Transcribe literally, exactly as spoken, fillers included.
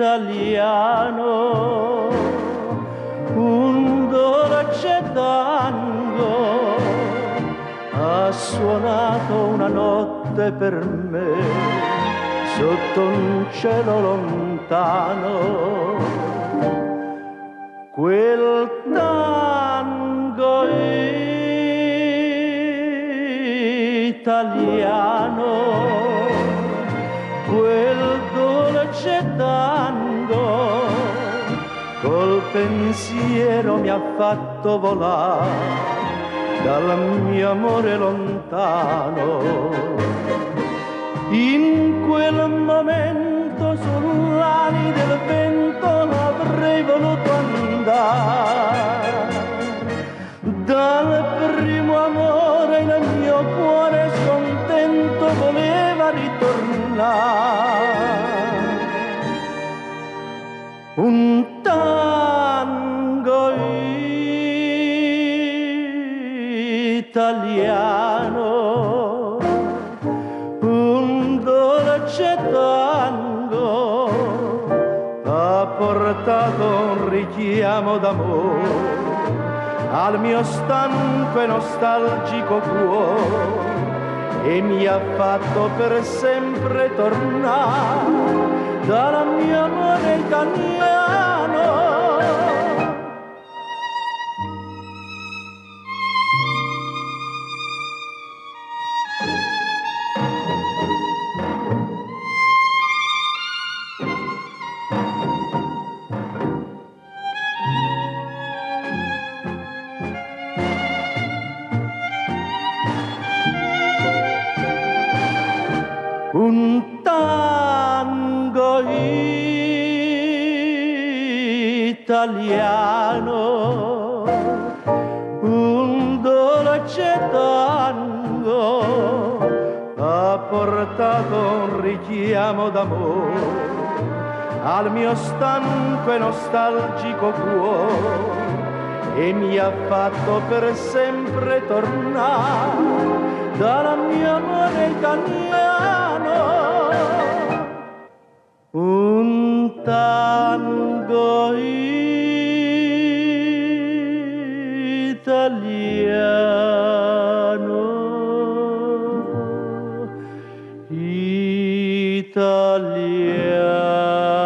italiano, un dolce tango ha suonato una notte per me sotto un cielo lontano. Quel tango italiano, quel dolce tango, col pensiero mi ha fatto volare dal mio amore lontano. In quel momento sull'ali del vento l'avrei voluto andare, dal primo amore nel mio cuore scontento voleva ritornare. Un tango italiano, un dolce tango ha portato un richiamo d'amore al mio stanco e nostalgico cuore e mi ha fatto per sempre tornare dalla mia amore italiano. Un tango italiano, un dolce tango ha portato un richiamo d'amore al mio stanco e nostalgico cuore e mi ha fatto per sempre tornare dalla mia amore italiano. Un tango italiano, italiano.